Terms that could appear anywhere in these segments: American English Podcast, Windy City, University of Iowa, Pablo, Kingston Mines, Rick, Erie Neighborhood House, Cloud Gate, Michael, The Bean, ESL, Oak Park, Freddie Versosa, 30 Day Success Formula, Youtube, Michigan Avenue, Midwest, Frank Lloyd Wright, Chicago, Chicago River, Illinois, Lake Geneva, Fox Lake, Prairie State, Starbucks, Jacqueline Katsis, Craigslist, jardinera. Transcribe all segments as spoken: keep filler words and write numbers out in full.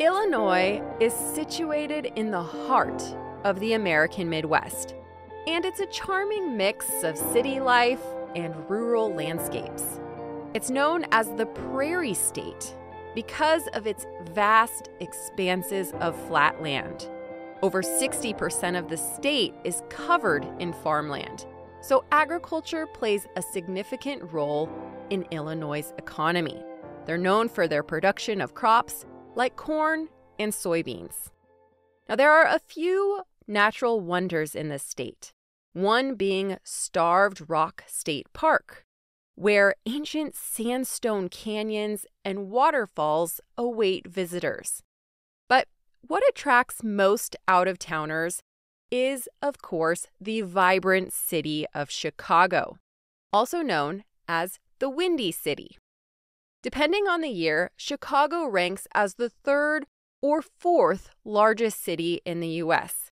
Illinois is situated in the heart of the American Midwest, and it's a charming mix of city life and rural landscapes. It's known as the Prairie State because of its vast expanses of flat land. Over sixty percent of the state is covered in farmland, so agriculture plays a significant role in Illinois' economy. They're known for their production of crops like corn and soybeans. Now, there are a few natural wonders in this state, one being Starved Rock State Park, where ancient sandstone canyons and waterfalls await visitors. But what attracts most out-of-towners is, of course, the vibrant city of Chicago, also known as the Windy City. Depending on the year, Chicago ranks as the third or fourth largest city in the U S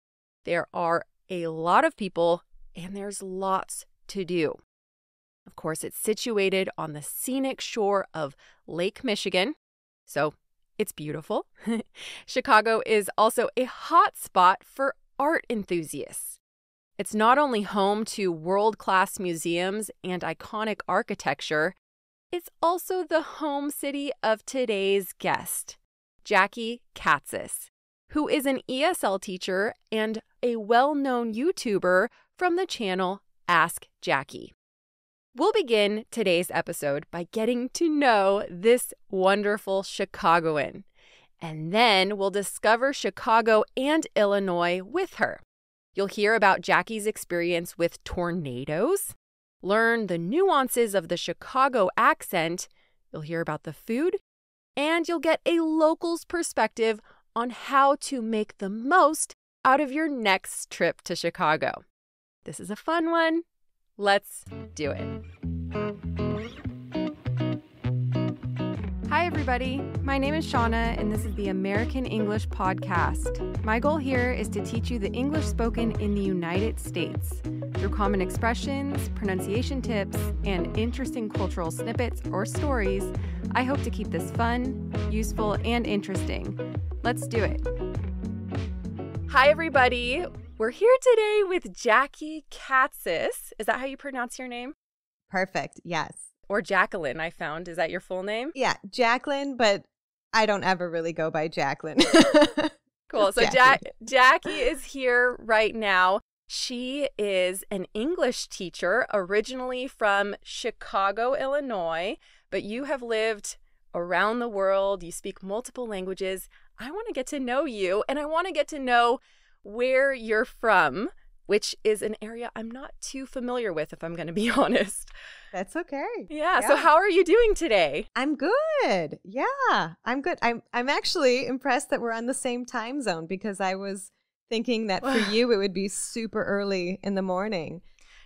There are a lot of people and there's lots to do. Of course, it's situated on the scenic shore of Lake Michigan, so it's beautiful. Chicago is also a hot spot for art enthusiasts. It's not only home to world-class museums and iconic architecture, it's also the home city of today's guest, Jackie Katsis, who is an E S L teacher and a well-known YouTuber from the channel Ask Jackie. We'll begin today's episode by getting to know this wonderful Chicagoan, and then we'll discover Chicago and Illinois with her. You'll hear about Jackie's experience with tornadoes, learn the nuances of the Chicago accent, you'll hear about the food, and you'll get a local's perspective on how to make the most out of your next trip to Chicago. This is a fun one. Let's do it. Hi, everybody. My name is Shauna, and this is the American English Podcast. My goal here is to teach you the English spoken in the United States through common expressions, pronunciation tips, and interesting cultural snippets or stories. I hope to keep this fun, useful, and interesting. Let's do it. Hi, everybody. We're here today with Jackie Katsis. Is that how you pronounce your name? Perfect. Yes. Or Jacqueline, I found. Is that your full name? Yeah, Jacqueline, but I don't ever really go by Jacqueline. Cool. So Jackie. Ja- Jackie is here right now. She is an English teacher originally from Chicago, Illinois, but you have lived around the world. You speak multiple languages. I want to get to know you, and I want to get to know where you're from, which is an area I'm not too familiar with, if I'm going to be honest. That's okay. Yeah, yeah. So how are you doing today? I'm good. Yeah, I'm good. I'm I'm actually impressed that we're on the same time zone, because I was thinking that for you it would be super early in the morning.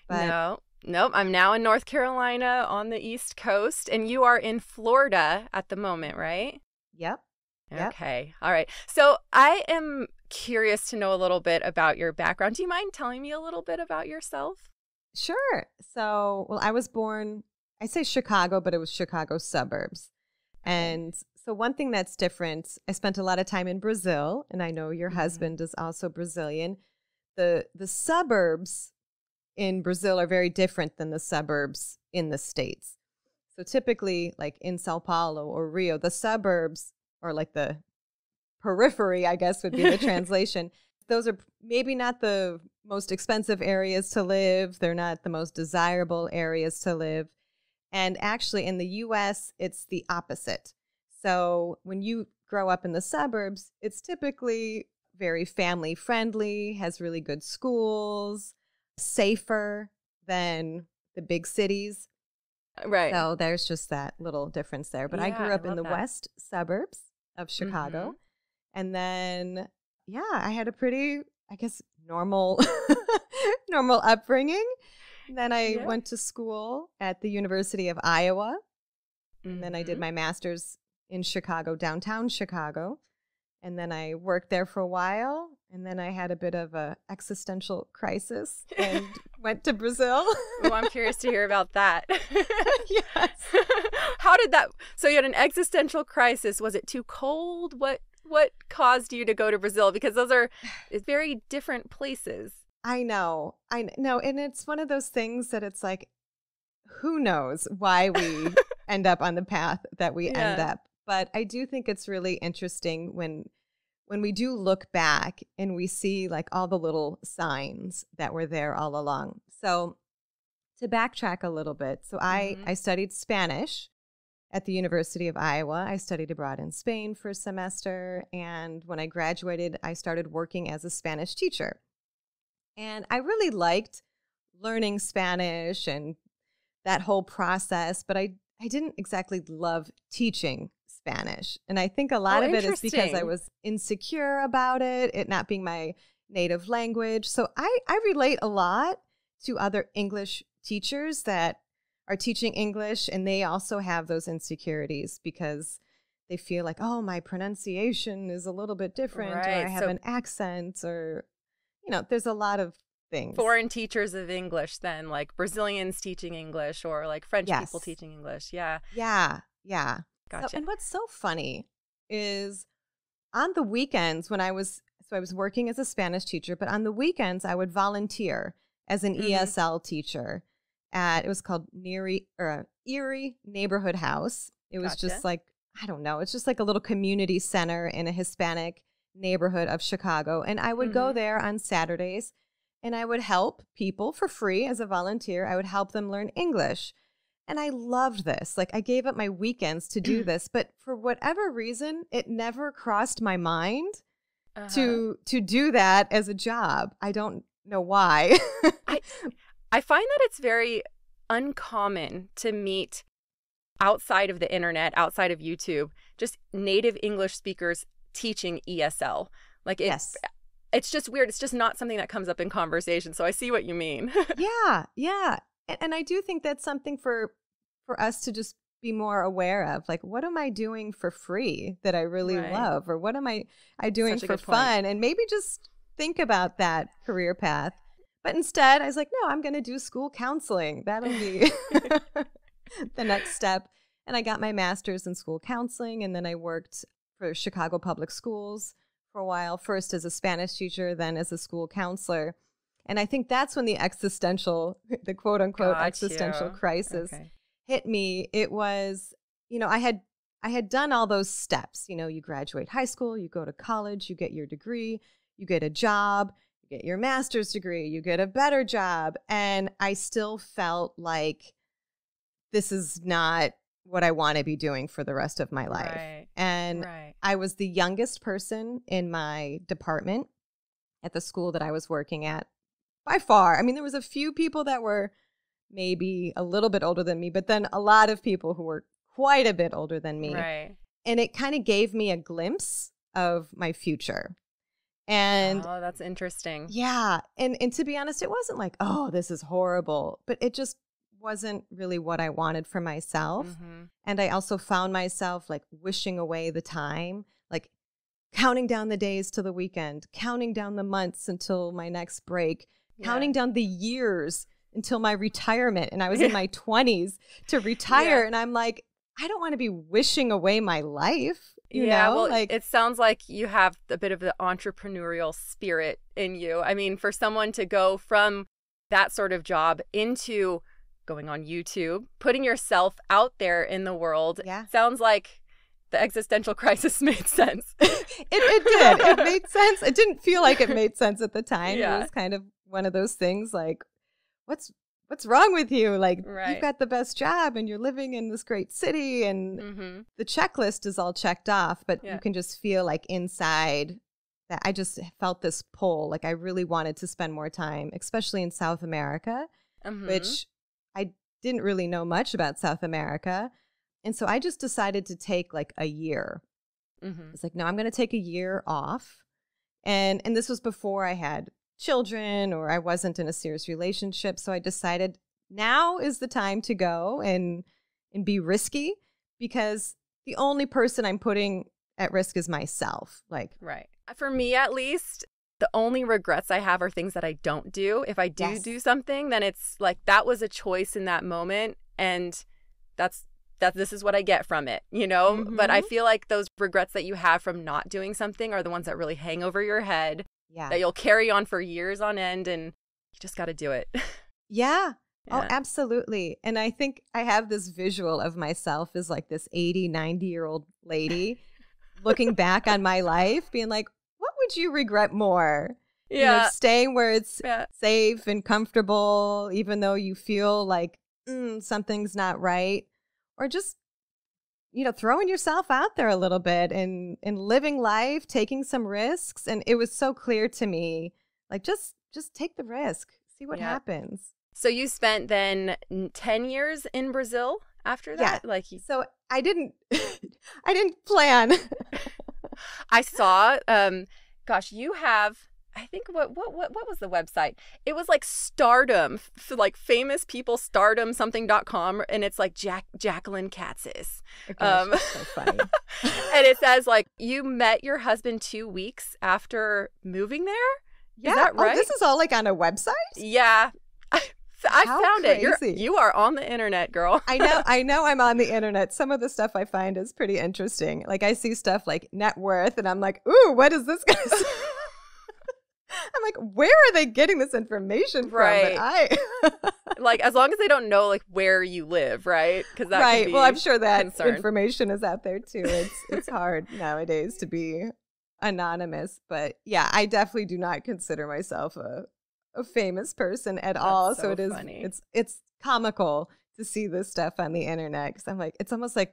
But no, nope. I'm now in North Carolina on the East Coast, and you are in Florida at the moment, right? Yep. Yep. Okay. All right. So I am curious to know a little bit about your background. Do you mind telling me a little bit about yourself? Sure. So, well, I was born, I say Chicago, but it was Chicago suburbs. And so one thing that's different, I spent a lot of time in Brazil, and I know your mm-hmm. husband is also Brazilian. The, the suburbs in Brazil are very different than the suburbs in the States. So typically, like in Sao Paulo or Rio, the suburbs, or like the periphery, I guess would be the translation. Those are maybe not the most expensive areas to live. They're not the most desirable areas to live. And actually in the U S, it's the opposite. So when you grow up in the suburbs, it's typically very family friendly, has really good schools, safer than the big cities. Right. So there's just that little difference there. But yeah, I grew up I in the that. west suburbs of Chicago. Mm-hmm. And then, yeah, I had a pretty, I guess, normal, normal upbringing. And then I yeah. went to school at the University of Iowa. Mm-hmm. And then I did my master's in Chicago, downtown Chicago. And then I worked there for a while. And then I had a bit of an existential crisis and went to Brazil. Well, I'm curious to hear about that. Yes. How did that? So you had an existential crisis. Was it too cold? What what caused you to go to Brazil? Because those are very different places. I know. I know. And it's one of those things that it's like, who knows why we end up on the path that we yeah. end up. But I do think it's really interesting when when we do look back and we see like all the little signs that were there all along. So to backtrack a little bit, so mm-hmm. I, I studied Spanish at the University of Iowa. I studied abroad in Spain for a semester. And when I graduated, I started working as a Spanish teacher. And I really liked learning Spanish and that whole process, but I, I didn't exactly love teaching Spanish. And I think a lot oh, of it is because I was insecure about it, it not being my native language. So I, I relate a lot to other English teachers that are teaching English, and they also have those insecurities because they feel like, oh, my pronunciation is a little bit different, right. or I have so an accent, or, you know, there's a lot of things. Foreign teachers of English then, like Brazilians teaching English, or like French yes. people teaching English. Yeah. Yeah. Yeah. Gotcha. So, and what's so funny is on the weekends when I was, so I was working as a Spanish teacher, but on the weekends I would volunteer as an mm-hmm. E S L teacher at, it was called Erie, or Erie Neighborhood House. It was gotcha. Just like, I don't know, it's just like a little community center in a Hispanic neighborhood of Chicago. And I would mm-hmm. go there on Saturdays and I would help people for free as a volunteer. I would help them learn English. And I loved this. Like I gave up my weekends to do this, but for whatever reason, it never crossed my mind uh-huh. to to do that as a job. I don't know why. I I find that it's very uncommon to meet outside of the internet, outside of YouTube, just native English speakers teaching E S L. Like it's, yes. it's just weird. It's just not something that comes up in conversation. So I see what you mean. yeah, yeah. And, and I do think that's something for for us to just be more aware of. Like, what am I doing for free that I really right. love? Or what am I, I doing for fun? And maybe just think about that career path. But instead, I was like, no, I'm going to do school counseling. That'll be the next step. And I got my master's in school counseling. And then I worked for Chicago Public Schools for a while, first as a Spanish teacher, then as a school counselor. And I think that's when the existential, the quote unquote Got existential you. crisis okay. hit me. It was, you know, I had I had done all those steps. You know, you graduate high school, you go to college, you get your degree, you get a job, you get your master's degree, you get a better job. And I still felt like this is not what I want to be doing for the rest of my life. Right. And right. I was the youngest person in my department at the school that I was working at. By far. I mean, there was a few people that were maybe a little bit older than me, but then a lot of people who were quite a bit older than me. Right. And it kind of gave me a glimpse of my future. And oh, that's interesting. Yeah. And and to be honest, it wasn't like, oh, this is horrible, but it just wasn't really what I wanted for myself. Mm-hmm. And I also found myself like wishing away the time, like counting down the days to the weekend, counting down the months until my next break. Counting yeah. down the years until my retirement. And I was in my twenties to retire. Yeah. And I'm like, I don't want to be wishing away my life. You yeah, know? Well, like, it sounds like you have a bit of the entrepreneurial spirit in you. I mean, for someone to go from that sort of job into going on YouTube, putting yourself out there in the world, yeah. sounds like the existential crisis made sense. it, it did. It made sense. It didn't feel like it made sense at the time. Yeah. It was kind of one of those things like, what's what's wrong with you? Like, right. you've got the best job and you're living in this great city and mm-hmm. the checklist is all checked off, but yeah. you can just feel like inside that I just felt this pull. Like I really wanted to spend more time, especially in South America, mm-hmm. which I didn't really know much about South America. And so I just decided to take like a year. Mm-hmm. It's like, no, I'm going to take a year off. And and this was before I had children or I wasn't in a serious relationship. So I decided now is the time to go and and be risky, because the only person I'm putting at risk is myself. Like, right. For me, at least, the only regrets I have are things that I don't do. If I do yes. do something, then it's like that was a choice in that moment. And that's that this is what I get from it, you know? Mm-hmm. But I feel like those regrets that you have from not doing something are the ones that really hang over your head, yeah. that you'll carry on for years on end, and you just got to do it. Yeah. Yeah. Oh, absolutely. And I think I have this visual of myself as like this eighty, ninety-year-old lady looking back on my life being like, what would you regret more? Yeah. You know, staying where it's yeah. safe and comfortable, even though you feel like mm, something's not right, or just, you know, throwing yourself out there a little bit and, and living life, taking some risks. And it was so clear to me, like, just just take the risk, see what yeah. happens. So you spent then ten years in Brazil after that? Yeah. Like you- so I didn't, I didn't plan. I saw, um, gosh, you have, I think, what, what, what, what was the website? It was like stardom, f- like famous people, stardom something dot com. And it's like Jack, Jacqueline Katsis. Okay, um, she's so funny. And it says like, you met your husband two weeks after moving there. Yeah. Is that right? Oh, this is all like on a website? Yeah. I How found crazy. It. You're, you are on the internet, girl. I know. I know I'm on the internet. Some of the stuff I find is pretty interesting. Like I see stuff like net worth and I'm like, ooh, what is this gonna say? I'm like, where are they getting this information from? Right. But I like, as long as they don't know like where you live, right? Because that right. Can be well, I'm sure that concerned. Information is out there too. It's it's hard nowadays to be anonymous, but yeah, I definitely do not consider myself a a famous person at That's all so, so it is funny. it's it's comical to see this stuff on the internet because I'm like, it's almost like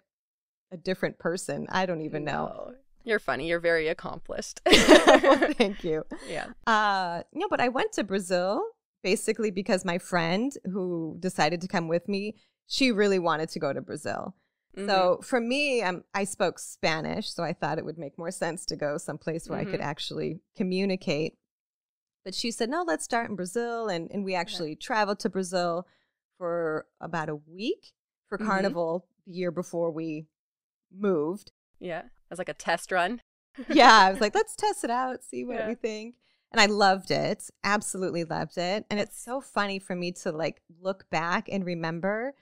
a different person. I don't even know. No. You're funny. You're very accomplished. Well, thank you. Yeah. Uh no, but I went to Brazil basically because my friend who decided to come with me, she really wanted to go to Brazil. Mm-hmm. So for me, um, I spoke Spanish, so I thought it would make more sense to go someplace where mm-hmm. I could actually communicate. But she said, no, let's start in Brazil. And, and we actually okay. traveled to Brazil for about a week for mm-hmm. Carnival the year before we moved. Yeah. It was like a test run. Yeah. I was like, let's test it out, see what yeah. we think. And I loved it. Absolutely loved it. And it's so funny for me to like look back and remember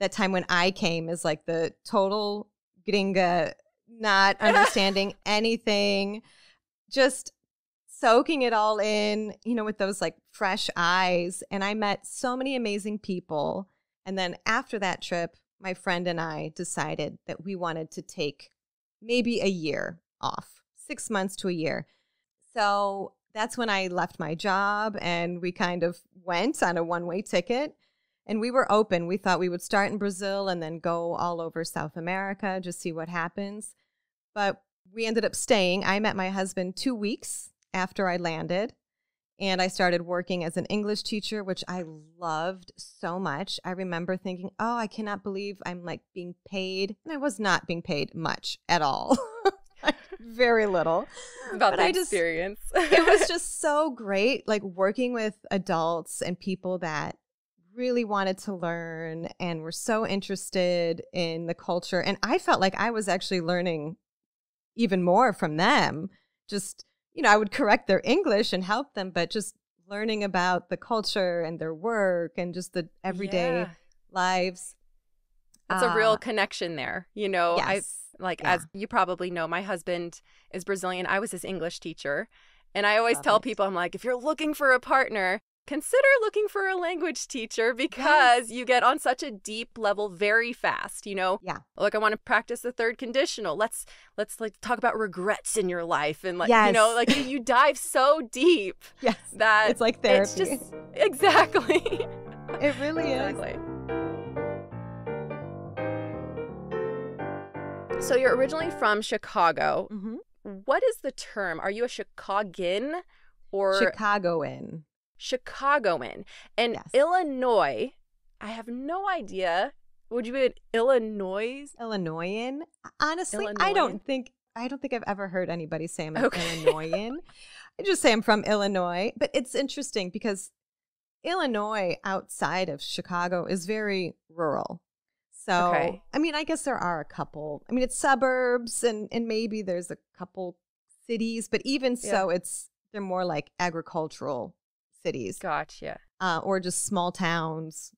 that time when I came as like the total gringa, not understanding anything, just soaking it all in, you know, with those like fresh eyes. And I met so many amazing people. And then after that trip, my friend and I decided that we wanted to take maybe a year off, six months to a year. So that's when I left my job and we kind of went on a one-way ticket and we were open. We thought we would start in Brazil and then go all over South America, just see what happens. But we ended up staying. I met my husband two weeks after I landed, and I started working as an English teacher, which I loved so much. I remember thinking, oh, I cannot believe I'm like being paid. And I was not being paid much at all. Like, very little. About but the I experience. Just, it was just so great, like working with adults and people that really wanted to learn and were so interested in the culture. And I felt like I was actually learning even more from them. Just you know, I would correct their English and help them, but just learning about the culture and their work and just the everyday yeah. lives. It's uh, a real connection there. You know, yes. I like, yeah. as you probably know, my husband is Brazilian. I was his English teacher. And I always Love tell it. people, I'm like, if you're looking for a partner, consider looking for a language teacher because yes. you get on such a deep level very fast, you know? Yeah. Like, I want to practice the third conditional. Let's, let's like talk about regrets in your life. And like, yes. you know, like you, you dive so deep yes. that it's like therapy. It's just, exactly. It really exactly. is. So you're originally from Chicago. Mm-hmm. What is the term? Are you a Chicagoan or? Chicagoan. Chicagoan and yes. Illinois. I have no idea. Would you be an Illinois? Illinoisan? Honestly, Illinoisan? I don't think I don't think I've ever heard anybody say I'm an okay. Illinoisan. I just say I'm from Illinois. But it's interesting because Illinois outside of Chicago is very rural. So okay. I mean, I guess there are a couple. I mean, it's suburbs and and maybe there's a couple cities, but even yeah. so, it's they're more like agricultural cities. Gotcha. Uh, or just small towns.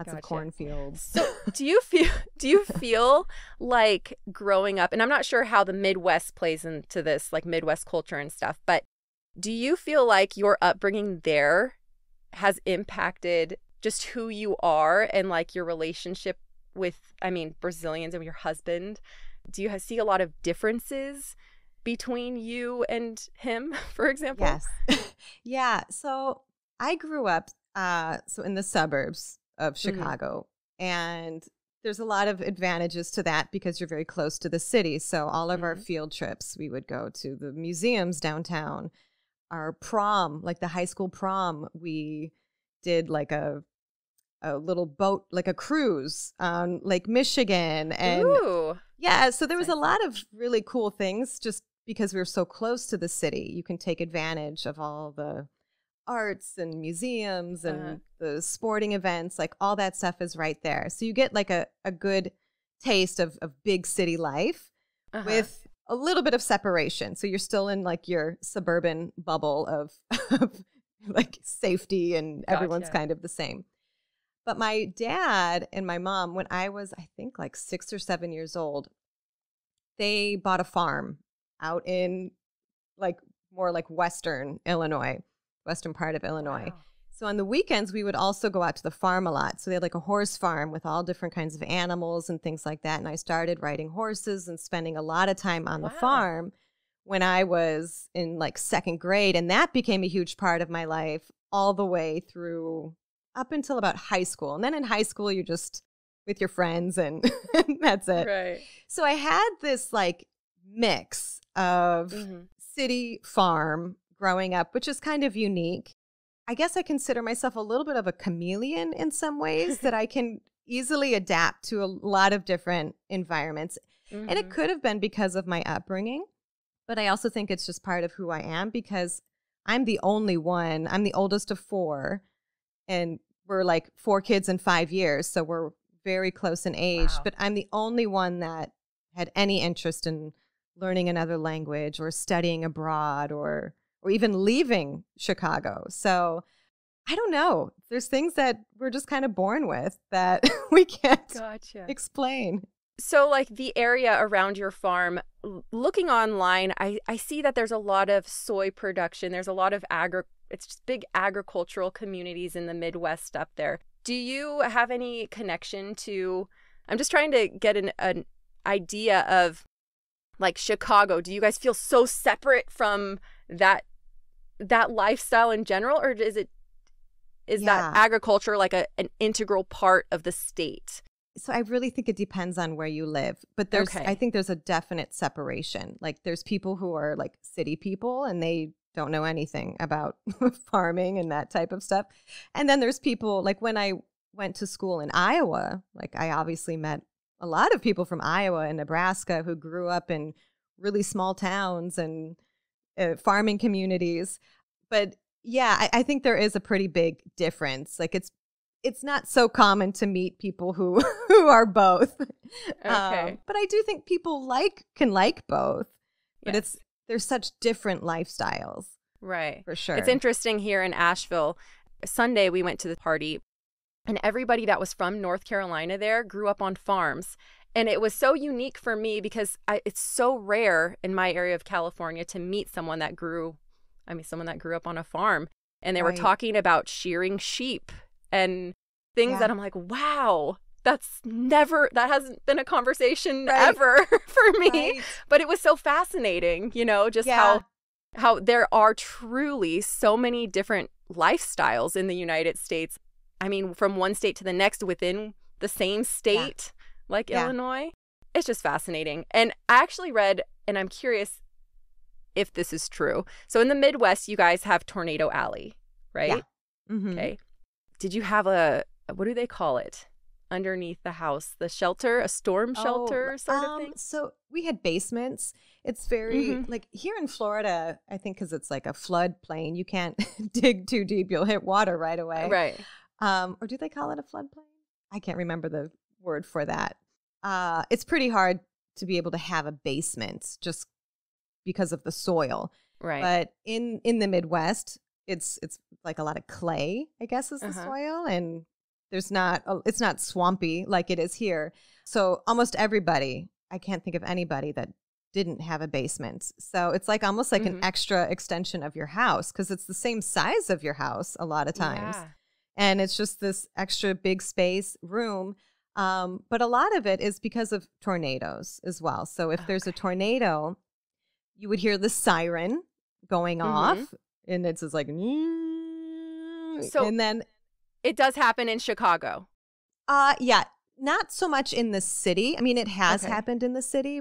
Lots gotcha. Of cornfields. So do you feel do you feel like growing up, and I'm not sure how the Midwest plays into this, like Midwest culture and stuff, but do you feel like your upbringing there has impacted just who you are and like your relationship with, I mean, Brazilians and your husband? Do you see a lot of differences between you and him, for example? Yes. Yeah. So I grew up uh, so in the suburbs of Chicago. Mm-hmm. And there's a lot of advantages to that because you're very close to the city. So all of mm-hmm. our field trips, we would go to the museums downtown. Our prom, like the high school prom, we did like a a little boat, like a cruise on Lake Michigan. And Ooh. Yeah, so there was a lot of really cool things just because we were so close to the city. You can take advantage of all the arts and museums and uh, the sporting events, like all that stuff is right there. So you get like a, a good taste of, of big city life uh-huh. with a little bit of separation. So you're still in like your suburban bubble of, of like safety and gotcha. Everyone's kind of the same. But my dad and my mom, when I was, I think like six or seven years old, they bought a farm out in like more like Western Illinois. Western part of Illinois. Wow. So on the weekends, we would also go out to the farm a lot. So they had like a horse farm with all different kinds of animals and things like that. And I started riding horses and spending a lot of time on wow. the farm when I was in like second grade. And that became a huge part of my life all the way through up until about high school. And then in high school, you're just with your friends and that's it. Right. So I had this like mix of mm-hmm. city farm growing up, which is kind of unique. I guess I consider myself a little bit of a chameleon in some ways that I can easily adapt to a lot of different environments. Mm-hmm. And it could have been because of my upbringing, but I also think it's just part of who I am because I'm the only one. I'm the oldest of four, and we're like four kids in five years, so we're very close in age, wow. but I'm the only one that had any interest in learning another language or studying abroad or or even leaving Chicago. So I don't know. There's things that we're just kind of born with that we can't gotcha. Explain. So like the area around your farm, looking online, I, I see that there's a lot of soy production. There's a lot of agri- it's just big agricultural communities in the Midwest up there. Do you have any connection to, I'm just trying to get an, an idea of like Chicago. Do you guys feel so separate from that that lifestyle in general, or is it is yeah. that agriculture like a an integral part of the state? So I really think it depends on where you live, but there's okay. I think there's a definite separation. Like there's people who are like city people and they don't know anything about farming and that type of stuff, and then there's people like when I went to school in Iowa, like I obviously met a lot of people from Iowa and Nebraska who grew up in really small towns and Uh, farming communities. But yeah, I, I think there is a pretty big difference. Like it's it's not so common to meet people who who are both. Okay. Um, but I do think people like can like both. But yes. it's there's such different lifestyles. Right. For sure. It's interesting here in Asheville. Sunday we went to the party and everybody that was from North Carolina there grew up on farms. And it was so unique for me because I, it's so rare in my area of California to meet someone that grew, I mean, someone that grew up on a farm. And they right. were talking about shearing sheep and things yeah. that I'm like, wow, that's never, that hasn't been a conversation right. ever for me. Right. But it was so fascinating, you know, just yeah. how how there are truly so many different lifestyles in the United States. I mean, from one state to the next within the same state. Yeah. Like yeah. Illinois. It's just fascinating. And I actually read, and I'm curious if this is true. So in the Midwest, you guys have Tornado Alley, right? Yeah. Mm-hmm. Okay. Did you have a, what do they call it? Underneath the house, the shelter, a storm shelter oh, sort of um, thing? So we had basements. It's very, mm-hmm. like here in Florida, I think because it's like a floodplain, you can't dig too deep. You'll hit water right away. Right. Um, or do they call it a floodplain? I can't remember the word for that. Uh, it's pretty hard to be able to have a basement just because of the soil. Right. But in in the Midwest, it's it's like a lot of clay, I guess, is the uh-huh. soil, and There's not, a, it's not swampy like it is here. So almost everybody, I can't think of anybody that didn't have a basement. So it's like almost like mm-hmm. an extra extension of your house, because it's the same size of your house a lot of times. Yeah. And it's just this extra big space room. Um, but a lot of it is because of tornadoes as well. So if okay. there's a tornado, you would hear the siren going mm-hmm. off, and it's just like, so and then it does happen in Chicago. Uh, yeah, not so much in the city. I mean, it has okay. happened in the city,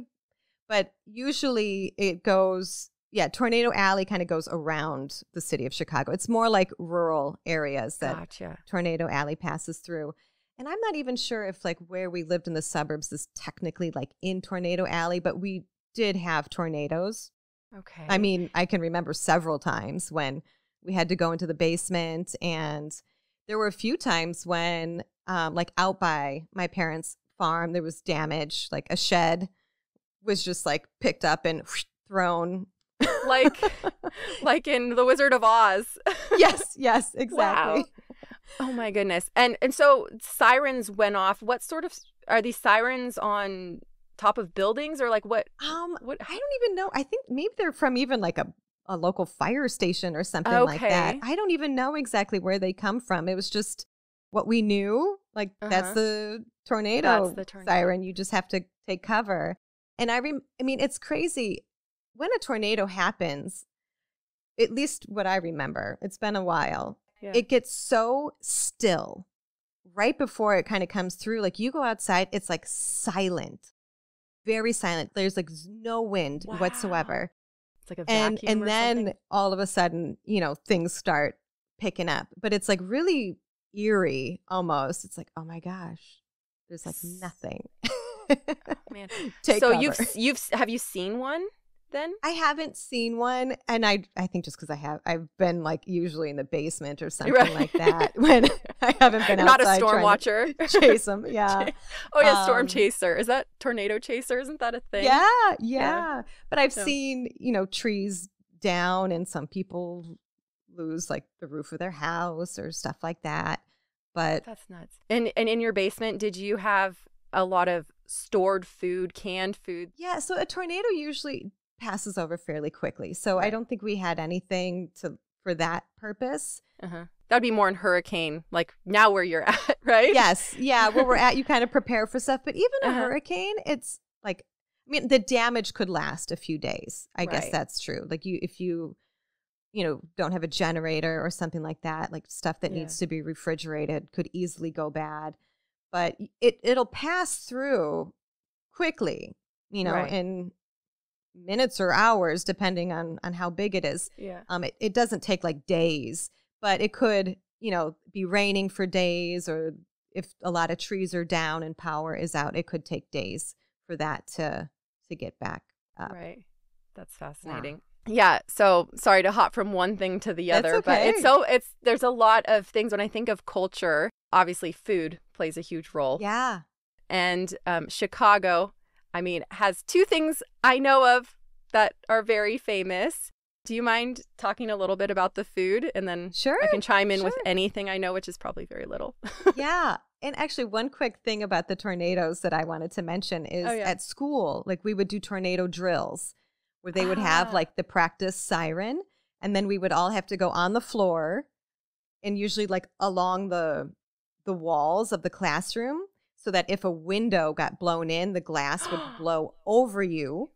but usually it goes, yeah, Tornado Alley kind of goes around the city of Chicago. It's more like rural areas that gotcha. Tornado Alley passes through. And I'm not even sure if like where we lived in the suburbs is technically like in Tornado Alley, but we did have tornadoes. Okay. I mean, I can remember several times when we had to go into the basement, and there were a few times when um, like out by my parents' farm, there was damage, like a shed was just like picked up and whoosh, thrown. Like like in The Wizard of Oz. Yes, yes, exactly. Wow. Oh my goodness. And and so sirens went off. What sort of are these sirens on top of buildings, or like what? Um what I don't even know. I think maybe they're from even like a, a local fire station or something okay. like that. I don't even know exactly where they come from. It was just what we knew. Like uh-huh. that's the tornado that's the tornado. siren. You just have to take cover. And I rem I mean, it's crazy. When a tornado happens, at least what I remember, it's been a while, yeah. it gets so still right before it kind of comes through. Like you go outside, it's like silent, very silent. There's like no wind wow. whatsoever. It's like a vacuum and, and or then something. All of a sudden, you know, things start picking up. But it's like really eerie almost. It's like, oh my gosh, there's like nothing. Oh, man. Take so cover. you've you've have you seen one? Then I haven't seen one, and I I think just because I have I've been like usually in the basement or something right. like that when I haven't been outside. Not a storm watcher. Chase them, yeah. Oh yeah, um, storm chaser. Is that tornado chaser? Isn't that a thing? Yeah, yeah. yeah. But I've so. seen you know trees down, and some people lose like the roof of their house or stuff like that. But that's nuts. And and in your basement, did you have a lot of stored food, canned food? Yeah. So a tornado usually passes over fairly quickly. So right. I don't think we had anything to for that purpose. Uh-huh. That'd be more in hurricane, like now where you're at, right? Yes. Yeah. Where we're at, you kind of prepare for stuff. But even uh-huh. a hurricane, it's like, I mean, the damage could last a few days. I right. guess that's true. Like you, if you, you know, don't have a generator or something like that, like stuff that yeah. needs to be refrigerated could easily go bad. But it, it'll pass through quickly, you know, right. and minutes or hours depending on on how big it is. Yeah. Um it, it doesn't take like days, but it could, you know, be raining for days, or if a lot of trees are down and power is out, it could take days for that to to get back up. Right. That's fascinating. Yeah. yeah. So sorry to hop from one thing to the other, okay. but it's so it's there's a lot of things when I think of culture, obviously food plays a huge role. Yeah. And um Chicago, I mean, has two things I know of that are very famous. Do you mind talking a little bit about the food? And then sure, I can chime in sure. with anything I know, which is probably very little. Yeah. And actually, one quick thing about the tornadoes that I wanted to mention is oh, yeah. at school, like we would do tornado drills where they would ah. have like the practice siren. And then we would all have to go on the floor and usually like along the the walls of the classroom, so that if a window got blown in, the glass would blow over you.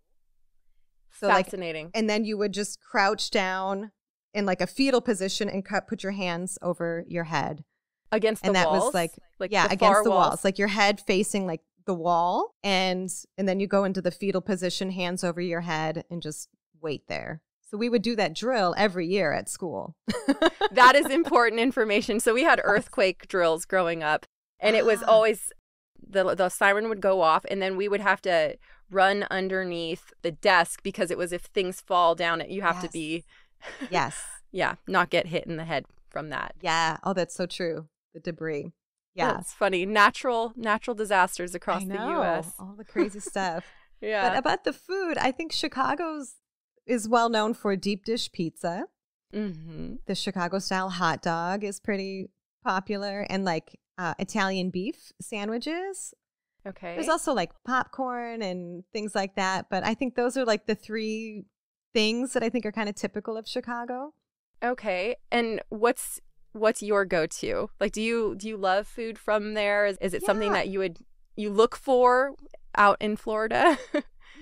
So fascinating. Like, and then you would just crouch down in like a fetal position and cut, put your hands over your head. Against and the walls? And that was like, like yeah, the against the walls. walls. Like your head facing like the wall. And, and then you go into the fetal position, hands over your head, and just wait there. So we would do that drill every year at school. That is important information. So we had earthquake drills growing up. And it was always... The, the siren would go off, and then we would have to run underneath the desk, because it was if things fall down, you have yes. to be, yes, yeah, not get hit in the head from that. Yeah. Oh, that's so true. The debris. Yeah. It's funny. Natural, natural disasters across the U S All the crazy stuff. Yeah. But about the food, I think Chicago's is well known for deep dish pizza. Mm-hmm. The Chicago style hot dog is pretty popular, and like uh, Italian beef sandwiches. Okay. There's also like popcorn and things like that. But I think those are like the three things that I think are kind of typical of Chicago. Okay. And what's what's your go-to? Like, do you do you love food from there? Is, is it yeah. something that you would you look for out in Florida?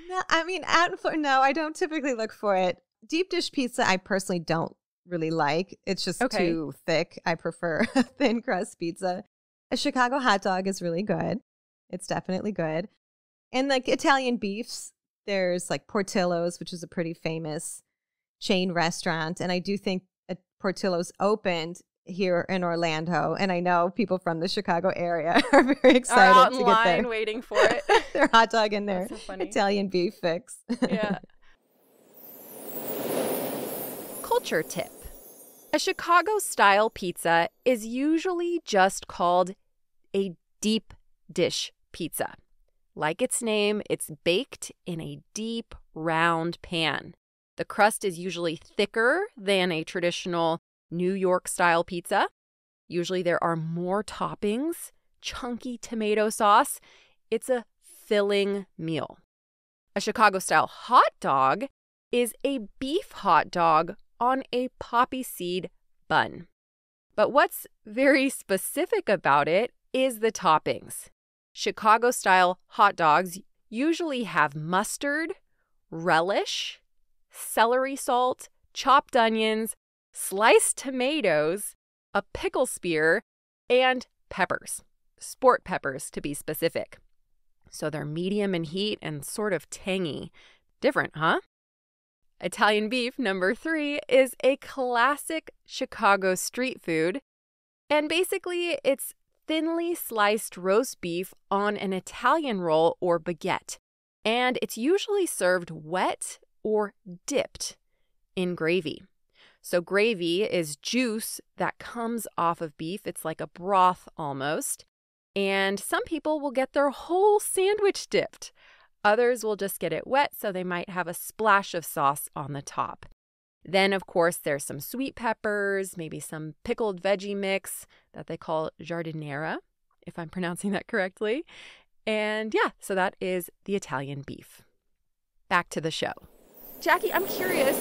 No, I mean, out in Florida, no, I don't typically look for it. Deep dish pizza, I personally don't really like. It's just okay. too thick. I prefer thin crust pizza. A Chicago hot dog is really good. It's definitely good. And like Italian beefs, there's like Portillo's, which is a pretty famous chain restaurant. And I do think Portillo's opened here in Orlando. And I know people from the Chicago area are very excited are out in to line get their, waiting for it. their hot dog and their so Italian beef fix. Yeah. Culture tip. A Chicago-style pizza is usually just called a deep dish pizza. Like its name, it's baked in a deep, round pan. The crust is usually thicker than a traditional New York-style pizza. Usually there are more toppings, chunky tomato sauce. It's a filling meal. A Chicago-style hot dog is a beef hot dog on a poppy seed bun. But what's very specific about it is the toppings. Chicago-style hot dogs usually have mustard, relish, celery salt, chopped onions, sliced tomatoes, a pickle spear, and peppers. Sport peppers, to be specific. So they're medium in heat and sort of tangy. Different, huh? Italian beef number three is a classic Chicago street food. And basically, it's thinly sliced roast beef on an Italian roll or baguette, and it's usually served wet or dipped in gravy. So gravy is juice that comes off of beef. It's like a broth almost, and some people will get their whole sandwich dipped. Others will just get it wet, so they might have a splash of sauce on the top. Then, of course, there's some sweet peppers, maybe some pickled veggie mix that they call jardinera, if I'm pronouncing that correctly. And yeah, so that is the Italian beef. Back to the show. Jackie, I'm curious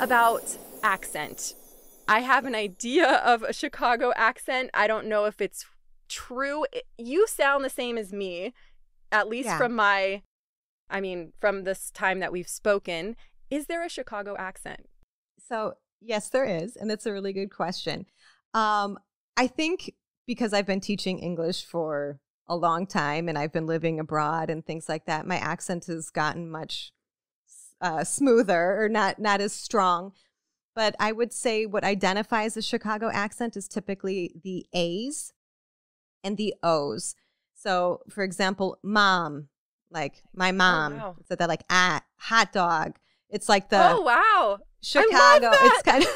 about accent. I have an idea of a Chicago accent. I don't know if it's true. You sound the same as me, at least yeah. from my, I mean, from this time that we've spoken. Is there a Chicago accent? So yes, there is. And that's a really good question. Um, I think because I've been teaching English for a long time and I've been living abroad and things like that, my accent has gotten much uh, smoother or not, not as strong. But I would say what identifies a Chicago accent is typically the A's and the O's. So for example, mom, like my mom, oh, wow. so they're like, ah, hot dog. It's like the oh wow Chicago. It's kind of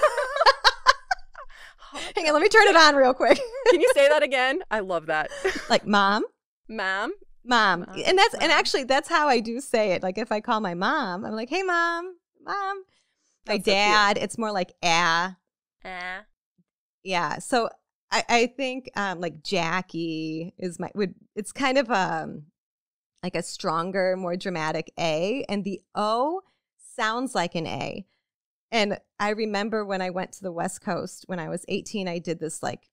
hang on, let me turn it on real quick. Can you say that again? I love that. Like mom, mom, mom, mom. and that's mom. and actually that's how I do say it. Like if I call my mom, I'm like, hey mom, mom. That's my dad, so it's more like ah, ah, yeah. So I I think um, like Jackie is my would. It's kind of um like a stronger, more dramatic A, and the O sounds like an A. And I remember when I went to the West Coast when I was eighteen, I did this like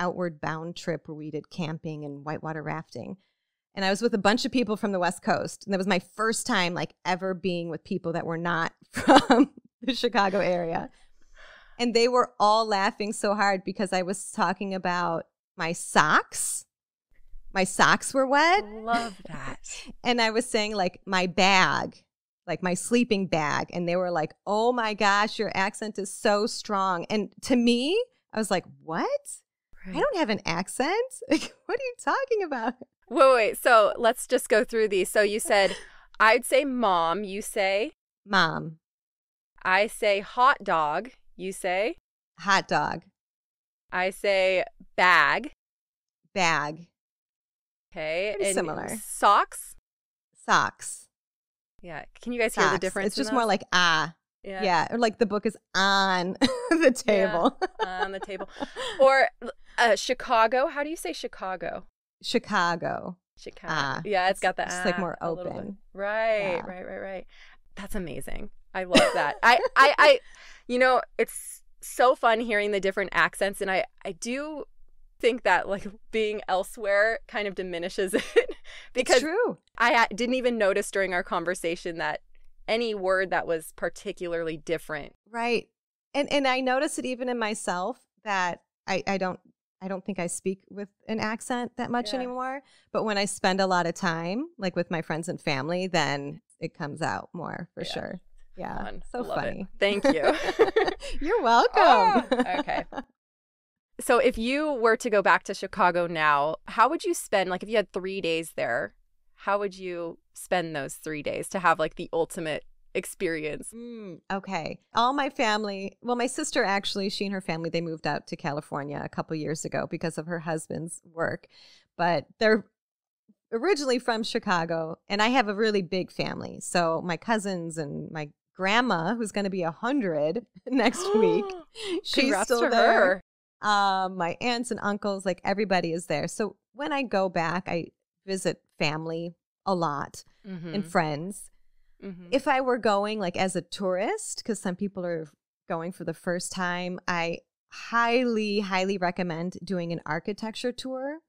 outward bound trip where we did camping and whitewater rafting. And I was with a bunch of people from the West Coast. And that was my first time like ever being with people that were not from the Chicago area. And they were all laughing so hard because I was talking about my socks. My socks were wet. Love that. And I was saying like my bag. Like my sleeping bag. And they were like, oh my gosh, your accent is so strong. And to me, I was like, what? Right. I don't have an accent. Like, what are you talking about? Wait, wait. So let's just go through these. So you said, I'd say mom. You say? Mom. I say hot dog. You say? Hot dog. I say bag. Bag. Okay. Pretty and similar. Socks? Socks. Yeah. Can you guys Socks. hear the difference? It's just more like ah. Yeah. yeah. Or like the book is on the table. Yeah, on the table. Or Uh, Chicago. How do you say Chicago? Chicago. Chicago. Ah, yeah, it's, it's got the it's ah, like more open. Right, yeah. right, right, right. That's amazing. I love that. I, I, I, you know, it's so fun hearing the different accents, and I, I do think that like being elsewhere kind of diminishes it because it's true. I didn't even notice during our conversation that any word that was particularly different. Right, and and I notice it even in myself that I, I don't. I don't think I speak with an accent that much yeah. anymore. But when I spend a lot of time, like with my friends and family, then it comes out more for yeah. sure. Yeah. Fun. So Love funny. It. Thank you. You're welcome. Oh, okay. So if you were to go back to Chicago now, how would you spend, like if you had three days there, how would you spend those three days to have like the ultimate experience? Mm, okay. All my family, well, my sister actually, she and her family, they moved out to California a couple years ago because of her husband's work, but they're originally from Chicago, and I have a really big family. So my cousins and my grandma, who's going to be one hundred next week, she's Congrats still there. Um, my aunts and uncles, like everybody is there. So when I go back, I visit family a lot mm-hmm. and friends. Mm-hmm. If I were going like as a tourist, because some people are going for the first time, I highly, highly recommend doing an architecture tour.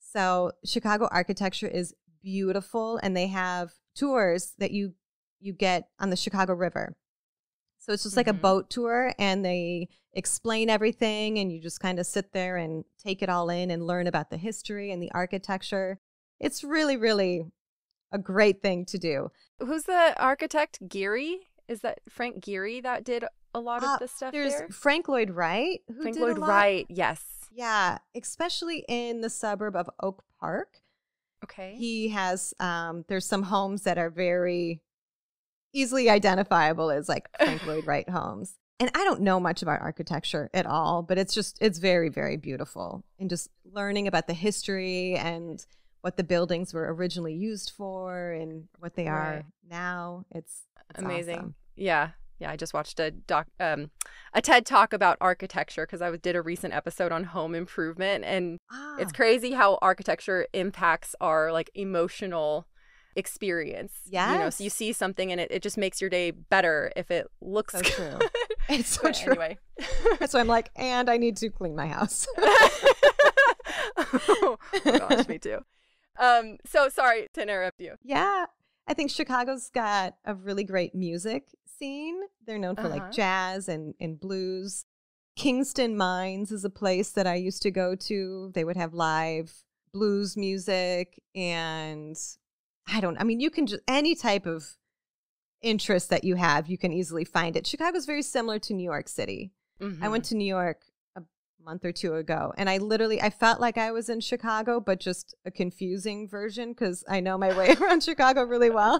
So Chicago architecture is beautiful, and they have tours that you you get on the Chicago River. So it's just mm-hmm. like a boat tour, and they explain everything, and you just kind of sit there and take it all in and learn about the history and the architecture. It's really, really a great thing to do. Who's the architect? Geary? Is that Frank Geary that did a lot of uh, the stuff there's there? There's Frank Lloyd Wright. Who Frank did Lloyd a lot. Wright, yes. Yeah, especially in the suburb of Oak Park. Okay. He has, um, there's some homes that are very easily identifiable as like Frank Lloyd Wright homes. And I don't know much about architecture at all, but it's just, it's very, very beautiful. And just learning about the history and what the buildings were originally used for and what they are right. now. It's, it's amazing. Awesome. Yeah. Yeah. I just watched a doc, um, a TED Talk about architecture because I was, did a recent episode on home improvement. And ah. it's crazy how architecture impacts our like emotional experience. Yeah. You know, so you see something and it, it just makes your day better if it looks so good. True. It's so but true. Anyway. So I'm like, and I need to clean my house. Oh my gosh, me too. Um, so sorry to interrupt you. Yeah. I think Chicago's got a really great music scene. They're known for uh-huh. like jazz and, and blues. Kingston Mines is a place that I used to go to. They would have live blues music and I don't, I mean, you can just, any type of interest that you have, you can easily find it. Chicago's very similar to New York City. Mm-hmm. I went to New York month or two ago. And I literally, I felt like I was in Chicago, but just a confusing version because I know my way around Chicago really well.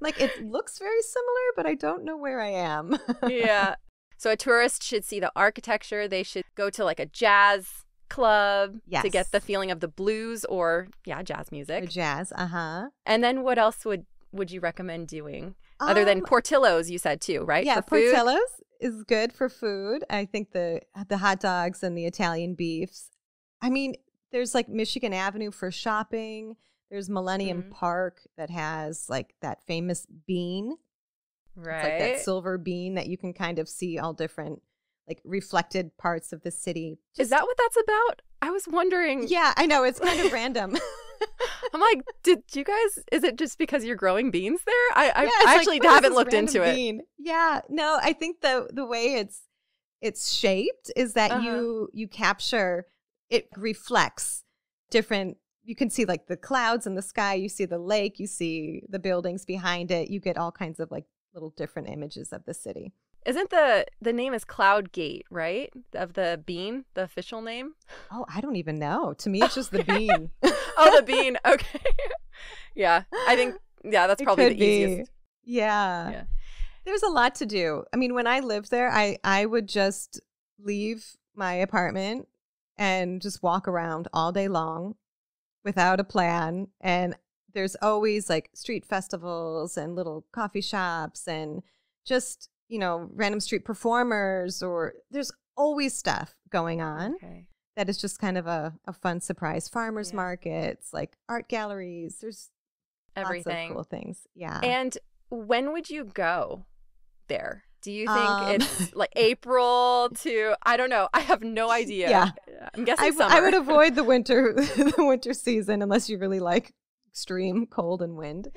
Like it looks very similar, but I don't know where I am. Yeah. So a tourist should see the architecture. They should go to like a jazz club yes. to get the feeling of the blues or yeah, jazz music. Or jazz. Uh-huh. And then what else would, would you recommend doing? Um, Other than Portillo's, you said too, right? Yeah, Portillo's is good for food. I think the the hot dogs and the Italian beefs. I mean, there's like Michigan Avenue for shopping. There's Millennium mm-hmm. Park that has like that famous bean. Right. It's like that silver bean that you can kind of see all different like reflected parts of the city. Just, is that what that's about? I was wondering. Yeah, I know. It's kind of random. I'm like, did you guys, is it just because you're growing beans there? I, I, yeah, I actually like, haven't looked into bean? It. Yeah. No, I think the the way it's it's shaped is that uh-huh. you you capture, it reflects different, you can see like the clouds in the sky, you see the lake, you see the buildings behind it. You get all kinds of like little different images of the city. Isn't the, the name is Cloud Gate, right? Of the bean, the official name? Oh, I don't even know. To me, it's just the bean. Oh, the bean. Okay. Yeah. I think, yeah, that's probably the be. easiest. Yeah. yeah. There's a lot to do. I mean, when I lived there, I, I would just leave my apartment and just walk around all day long without a plan. And there's always like street festivals and little coffee shops and just... you know, random street performers or there's always stuff going on okay. that is just kind of a, a fun surprise. Farmers yeah. markets, like art galleries, there's everything. Lots of cool things. Yeah. And when would you go there? Do you think um, it's like April to, I don't know. I have no idea. Yeah. I'm guessing I, summer. I would avoid the winter, the winter season unless you really like extreme cold and wind.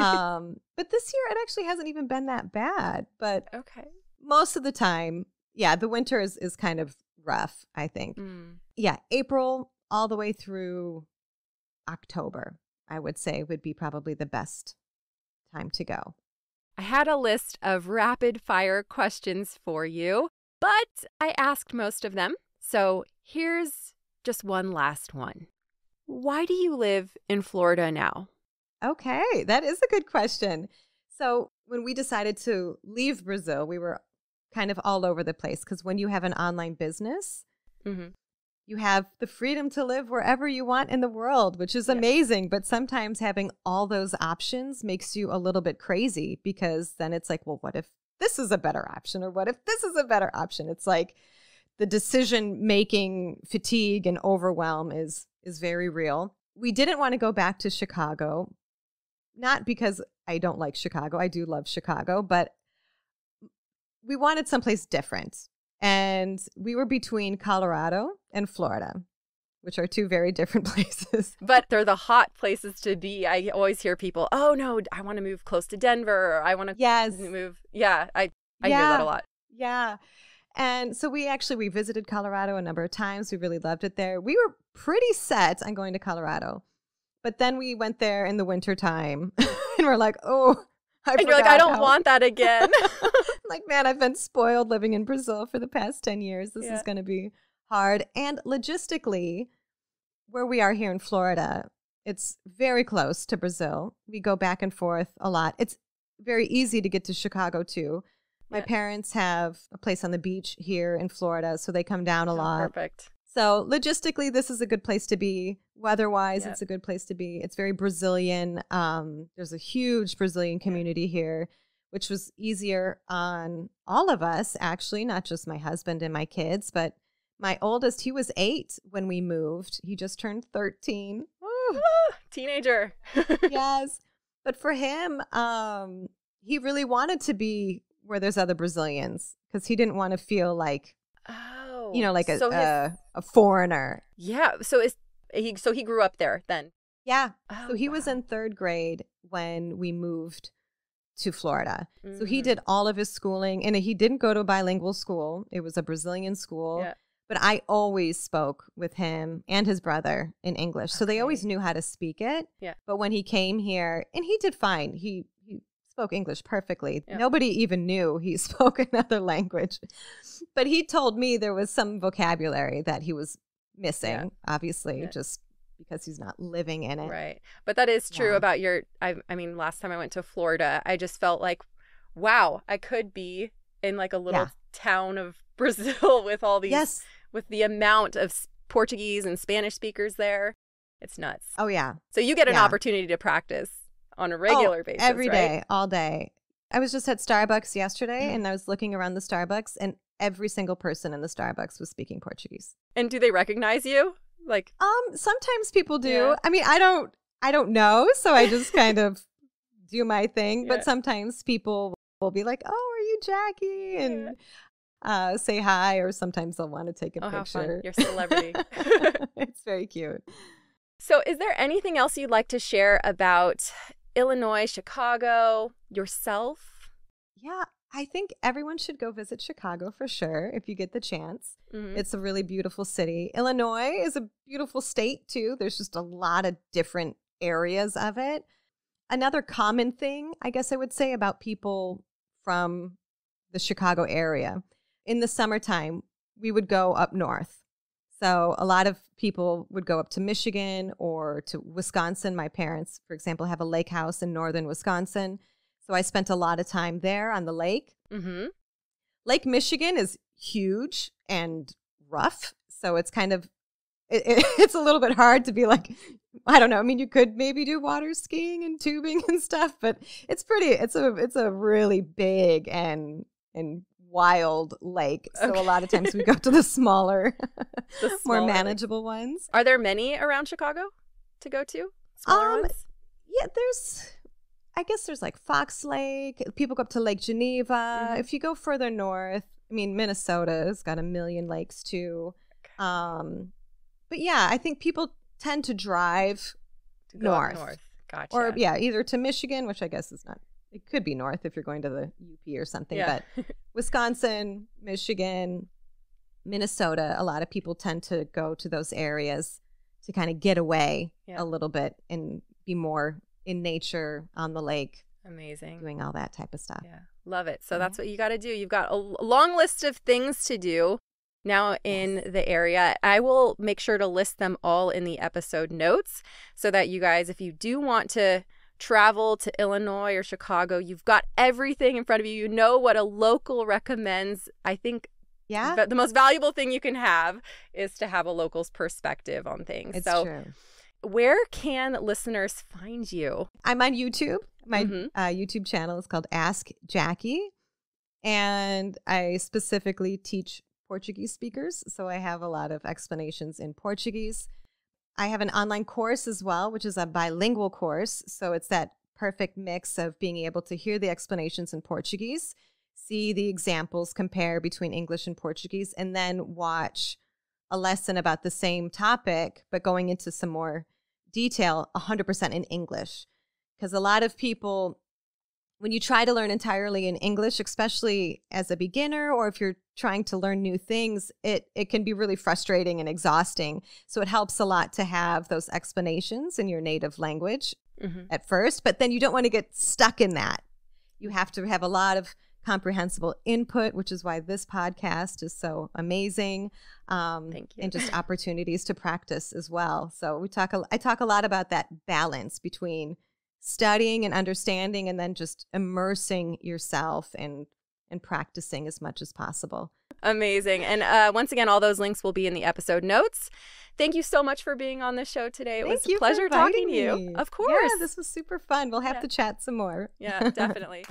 Um, but this year it actually hasn't even been that bad. But okay. most of the time, yeah, the winter is, is kind of rough, I think. Mm. Yeah, April all the way through October, I would say, would be probably the best time to go. I had a list of rapid-fire questions for you, but I asked most of them. So here's just one last one. Why do you live in Florida now? Okay, that is a good question. So when we decided to leave Brazil, we were kind of all over the place because when you have an online business, mm-hmm. you have the freedom to live wherever you want in the world, which is amazing. Yeah. But sometimes having all those options makes you a little bit crazy because then it's like, well, what if this is a better option? Or what if this is a better option? It's like the decision-making fatigue and overwhelm is, is very real. We didn't want to go back to Chicago, not because I don't like Chicago. I do love Chicago, but we wanted someplace different. And we were between Colorado and Florida, which are two very different places. But they're the hot places to be. I always hear people, oh, no, I want to move close to Denver. Or I want to yes. move. Yeah, I, I yeah. hear that a lot. Yeah. And so we actually, we visited Colorado a number of times. We really loved it there. We were pretty set on going to Colorado. But then we went there in the wintertime and we're like, oh. I and you're like, I don't how... want that again. Like, man, I've been spoiled living in Brazil for the past ten years. This yeah. is going to be hard. And logistically, where we are here in Florida, it's very close to Brazil. We go back and forth a lot. It's very easy to get to Chicago, too. My yeah. parents have a place on the beach here in Florida, so they come down a oh, lot. Perfect. So logistically, this is a good place to be. Weather-wise, yep. it's a good place to be. It's very Brazilian. Um, there's a huge Brazilian community here, which was easier on all of us, actually, not just my husband and my kids, but my oldest, he was eight when we moved. He just turned thirteen. Woo! Teenager. Yes. But for him, um, he really wanted to be where there's other Brazilians because he didn't want to feel like... You know, like a, so his, a a foreigner. Yeah. So is he? So he grew up there then. Yeah. Oh, so he wow. was in third grade when we moved to Florida. Mm-hmm. So he did all of his schooling, and he didn't go to a bilingual school. It was a Brazilian school. Yeah. But I always spoke with him and his brother in English, so okay. they always knew how to speak it. Yeah. But when he came here, and he did fine. He he spoke English perfectly. Yeah. Nobody even knew he spoke another language. But he told me there was some vocabulary that he was missing, yeah. obviously, yeah. just because he's not living in it. Right. But that is true yeah. about your, I, I mean, last time I went to Florida, I just felt like, wow, I could be in like a little yeah. town of Brazil with all these, yes. with the amount of Portuguese and Spanish speakers there. It's nuts. Oh, yeah. So you get an yeah. opportunity to practice on a regular oh, basis, every day, right? All day. I was just at Starbucks yesterday mm-hmm. and I was looking around the Starbucks and every single person in the Starbucks was speaking Portuguese. And do they recognize you? Like, um, sometimes people do. Yeah. I mean, I don't, I don't know, so I just kind of do my thing. Yeah. But sometimes people will be like, "Oh, are you Jackie?" and yeah. uh, say hi, or sometimes they'll want to take a oh, picture. You're a celebrity. It's very cute. So, is there anything else you'd like to share about Illinois, Chicago, yourself? Yeah. I think everyone should go visit Chicago for sure if you get the chance. Mm-hmm. It's a really beautiful city. Illinois is a beautiful state too. There's just a lot of different areas of it. Another common thing, I guess I would say about people from the Chicago area, in the summertime, we would go up north. So a lot of people would go up to Michigan or to Wisconsin. My parents, for example, have a lake house in northern Wisconsin. So I spent a lot of time there on the lake. Mm-hmm. Lake Michigan is huge and rough. So it's kind of, it, it, it's a little bit hard to be like, I don't know. I mean, you could maybe do water skiing and tubing and stuff, but it's pretty, it's a, it's a really big and, and wild lake. So okay. a lot of times we go to the smaller, the smaller more manageable ones. Are there many around Chicago to go to? Smaller um, ones? Yeah, there's, I guess there's like Fox Lake. People go up to Lake Geneva. Mm-hmm. If you go further north, I mean, Minnesota's got a million lakes too. Okay. Um, but yeah, I think people tend to drive to go north. north. Gotcha. Or yeah, either to Michigan, which I guess is not, it could be north if you're going to the U P or something, yeah. but Wisconsin, Michigan, Minnesota, a lot of people tend to go to those areas to kind of get away yeah. a little bit and be more in nature, on the lake. Amazing. Doing all that type of stuff. Yeah, love it. So yeah. that's what you got to do. You've got a long list of things to do now in yes. the area. I will make sure to list them all in the episode notes so that you guys, if you do want to travel to Illinois or Chicago, you've got everything in front of you. You know what a local recommends. I think yeah. the, the most valuable thing you can have is to have a local's perspective on things. It's so true. Where can listeners find you? I'm on YouTube. My mm-hmm. uh, YouTube channel is called Ask Jackie, and I specifically teach Portuguese speakers, so I have a lot of explanations in Portuguese. I have an online course as well, which is a bilingual course, so it's that perfect mix of being able to hear the explanations in Portuguese, see the examples, compare between English and Portuguese, and then watch a lesson about the same topic, but going into some more detail, one hundred percent in English. Because a lot of people, when you try to learn entirely in English, especially as a beginner or if you're trying to learn new things, it, it can be really frustrating and exhausting. So it helps a lot to have those explanations in your native language mm-hmm. at first, but then you don't want to get stuck in that. You have to have a lot of comprehensible input, which is why this podcast is so amazing. Um, Thank you. And just opportunities to practice as well. So we talk. I talk a lot about that balance between studying and understanding and then just immersing yourself and and practicing as much as possible. Amazing. And uh, once again, all those links will be in the episode notes. Thank you so much for being on the show today. It Thank was a pleasure talking me. to you. Of course. Yeah, this was super fun. We'll have yeah. to chat some more. Yeah, definitely.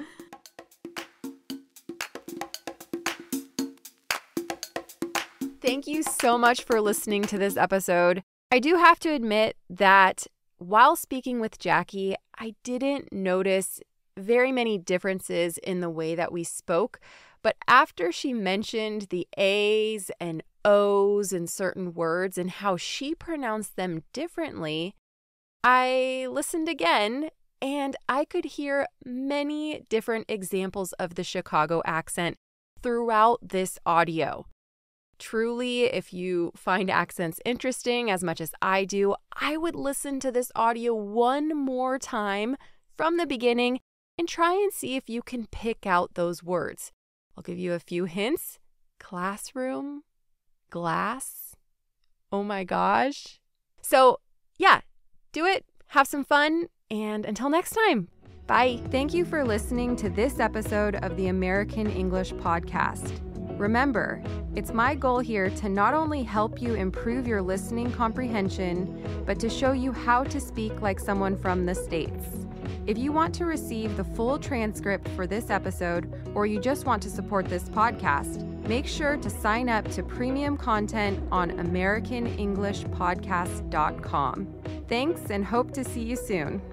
Thank you so much for listening to this episode. I do have to admit that while speaking with Jackie, I didn't notice very many differences in the way that we spoke, but after she mentioned the A's and O's in certain words and how she pronounced them differently, I listened again and I could hear many different examples of the Chicago accent throughout this audio. Truly, if you find accents interesting as much as I do, I would listen to this audio one more time from the beginning and try and see if you can pick out those words. I'll give you a few hints. Classroom, glass, oh my gosh. So yeah, do it, have some fun, and until next time, bye. Thank you for listening to this episode of the American English Podcast. Remember, it's my goal here to not only help you improve your listening comprehension, but to show you how to speak like someone from the States. If you want to receive the full transcript for this episode, or you just want to support this podcast, make sure to sign up to premium content on American English Podcast dot com. Thanks and hope to see you soon.